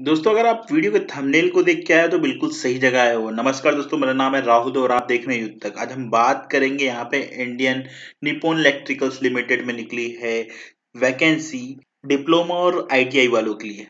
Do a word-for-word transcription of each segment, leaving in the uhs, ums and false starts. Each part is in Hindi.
दोस्तों अगर आप वीडियो के थंबनेल को देख के आए तो बिल्कुल सही जगह आए हो। नमस्कार दोस्तों, मेरा नाम है राहुल और आप देख रहे हैं युद्ध तक। आज हम बात करेंगे यहाँ पे इंडियन निप्पॉन इलेक्ट्रिकल्स लिमिटेड में निकली है वैकेंसी डिप्लोमा और आईटीआई वालों के लिए।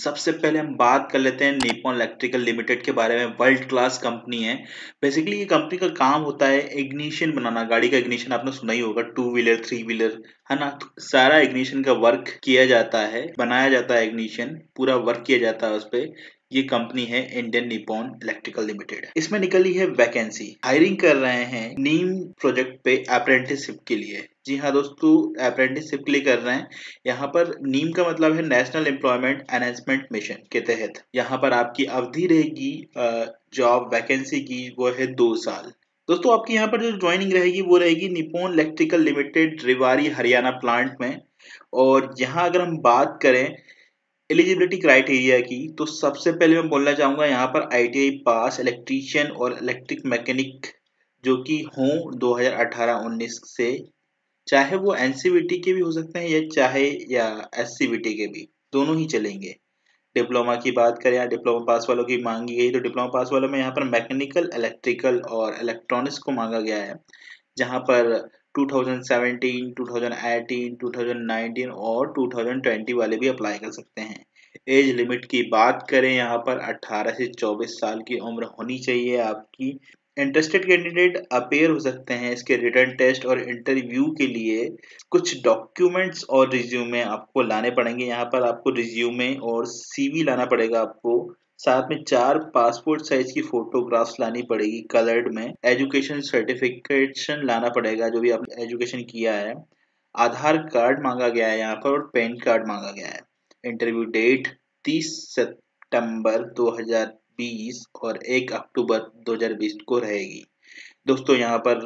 सबसे पहले हम बात कर लेते हैं निप्पॉन इलेक्ट्रिकल लिमिटेड के बारे में। वर्ल्ड क्लास कंपनी है। बेसिकली ये कंपनी का काम होता है इग्निशन बनाना, गाड़ी का इग्निशन आपने सुना ही होगा, टू व्हीलर थ्री व्हीलर है ना, सारा इग्निशन का वर्क किया जाता है, बनाया जाता है इग्निशन, पूरा वर्क किया जाता है उस पर। ये कंपनी है इंडियन निप्पॉन इलेक्ट्रिकल लिमिटेड। इसमें निकली है वैकेंसी। हायरिंग कर रहे हैं नीम प्रोजेक्ट पे अप्रेंटिसशिप के लिए। जी हाँ दोस्तों, अप्रेंटिसशिप के लिए कर रहे हैं। यहाँ पर नीम का मतलब है नेशनल एम्प्लॉयमेंट एनहेंसमेंट मिशन के तहत। यहाँ पर आपकी अवधि रहेगी जॉब वैकेंसी की, वो है दो साल। दोस्तों आपकी यहाँ पर जो ज्वाइनिंग रहेगी वो रहेगी Nippon electrical limited Rewari Haryana plant में। और यहाँ अगर हम बात करें एलिजिबिलिटी क्राइटेरिया की, तो सबसे पहले मैं बोलना चाहूँगा यहाँ पर आईटीआई पास इलेक्ट्रीशियन और इलेक्ट्रिक मैकेनिक जो कि हों दो हज़ार अठारह उन्नीस से, चाहे वो एनसीवीटी के भी हो सकते हैं या चाहे या एससीवीटी के भी, दोनों ही चलेंगे। डिप्लोमा की बात करें या डिप्लोमा पास वालों की मांगी गई, तो डिप्लोमा पास वालों में यहाँ पर मैकेनिकल, इलेक्ट्रिकल और इलेक्ट्रॉनिक्स को मांगा गया है, जहाँ पर दो हज़ार सत्रह, दो हज़ार अठारह, दो हज़ार उन्नीस और दो हज़ार बीस वाले भी अप्लाई कर सकते हैं। एज लिमिट की बात करें यहाँ पर अठारह से चौबीस साल की उम्र होनी चाहिए आपकी। इंटरेस्टेड कैंडिडेट अपेयर हो सकते हैं इसके रिटर्न टेस्ट और इंटरव्यू के लिए। कुछ डॉक्यूमेंट्स और रिज्यूमे आपको लाने पड़ेंगे। यहाँ पर आपको रिज्यूमे और सीवी लाना पड़ेगा आपको, साथ में चार पासपोर्ट साइज की फोटोग्राफ्स लानी पड़ेगी कलर्ड में। एजुकेशन सर्टिफिकेशन लाना पड़ेगा जो भी आपने एजुकेशन किया है। आधार कार्ड मांगा गया है यहाँ पर और पैन कार्ड मांगा गया है। इंटरव्यू डेट तीस सितंबर दो हज़ार बीस और एक अक्टूबर दो हज़ार बीस को रहेगी। दोस्तों यहाँ पर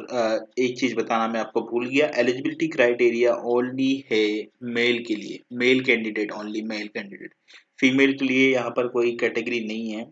एक चीज़ बताना मैं आपको भूल गया, एलिजिबिलिटी क्राइटेरिया ओनली है मेल के लिए, male candidate only, male candidate. Female के लिए यहाँ पर कोई कैटेगरी नहीं है।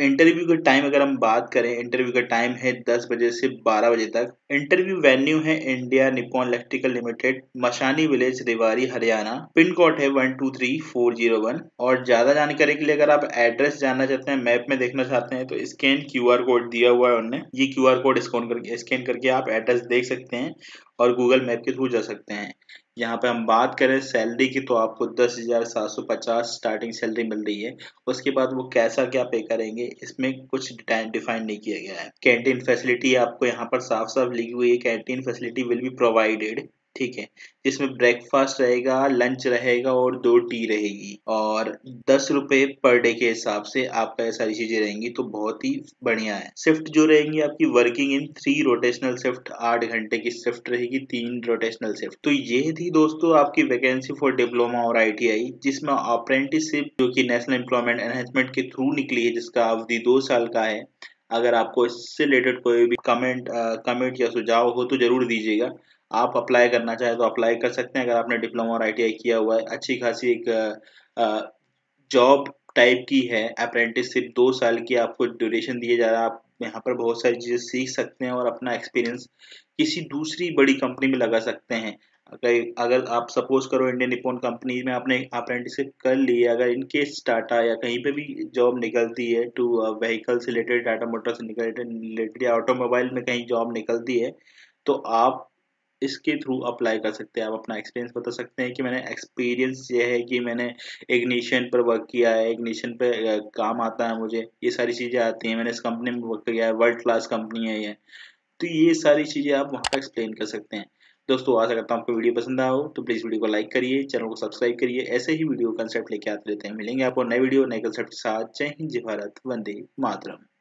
इंटरव्यू का टाइम अगर हम बात करें, इंटरव्यू का टाइम है दस बजे से बारह बजे तक। इंटरव्यू वेन्यू है India Nippon electrical limited, Mashani village, Rewari Haryana. Pin code है one two three four zero one. और ज़्यादा जानकारी के लिए अगर आप एड्रेस जानना चाहते हैं, मैप में देखना चाहते हैं, तो स्कैन क्यू आर कोड दिया हुआ है उन्होंने। ये क्यू आर कोड स्कैन करके स्कैन करके आप एड्रेस देख सकते हैं और गूगल मैप के थ्रू जा सकते हैं। यहाँ पे हम बात करें सैलरी की, तो आपको दस हज़ार सात सौ पचास स्टार्टिंग सैलरी मिल रही है। उसके बाद वो कैसा क्या पे करेंगे इसमें कुछ टाइम डिफाइन नहीं किया गया है। कैंटीन फैसिलिटी आपको यहाँ पर साफ साफ लिखी हुई है, canteen facility will be provided, ठीक है, जिसमें ब्रेकफास्ट रहेगा, लंच रहेगा और दो टी रहेगी। और दस रुपये पर डे के हिसाब से आपका सारी चीजें रहेंगी, तो बहुत ही बढ़िया है। शिफ्ट जो रहेंगी आपकी working in three rotational shift, आठ घंटे की शिफ्ट रहेगी, तीन रोटेशनल शिफ्ट। तो ये थी दोस्तों आपकी वैकेंसी फॉर डिप्लोमा और आईटीआई, जिसमें अप्रेंटिसशिप जो कि नेशनल एम्प्लॉयमेंट एनहेंसमेंट के थ्रू निकली है, जिसका अवधि दो साल का है। अगर आपको इससे रिलेटेड कोई भी कमेंट कमेंट या सुझाव हो तो जरूर दीजिएगा। आप अप्लाई करना चाहे तो अप्लाई कर सकते हैं। अगर आपने डिप्लोमा और आईटीआई किया हुआ है, अच्छी खासी एक जॉब टाइप की है अप्रेंटिसशिप, दो साल की आपको ड्यूरेशन दिए जा रहा है। आप यहाँ पर बहुत सारी चीज़ें सीख सकते हैं और अपना एक्सपीरियंस किसी दूसरी बड़ी कंपनी में लगा सकते हैं। अगर अगर आप सपोज करो इंडियन निप्पॉन कंपनी में आपने अप्रेंटिसशिप कर ली है, अगर इनकेस टाटा या कहीं पे भी जॉब निकलती है टू व्हीकल से रिलेटेड, टाटा मोटर्स से रिलेटेड या ऑटोमोबाइल में कहीं जॉब निकलती है, तो आप इसके थ्रू अप्लाई कर सकते हैं। आप अपना एक्सपीरियंस बता सकते हैं कि मैंने एक्सपीरियंस ये है कि मैंने इग्निशन पर वर्क किया है, इग्निशन पे काम आता है मुझे, ये सारी चीज़ें आती हैं, मैंने इस कंपनी में वर्क किया है, वर्ल्ड क्लास कंपनी है ये। तो ये सारी चीज़ें आप वहाँ पर एक्सप्लेन कर सकते हैं। दोस्तों आशा करता हूँ आपको वीडियो पसंद आया हो, तो प्लीज़ वीडियो को लाइक करिए, चैनल को सब्सक्राइब करिए। ऐसे ही वीडियो कंसेप्ट लेके आते रहते हैं। मिलेंगे आपको नए वीडियो नए कंसेप्ट के साथ। जय हिंद, जय भारत, वंदे मातरम।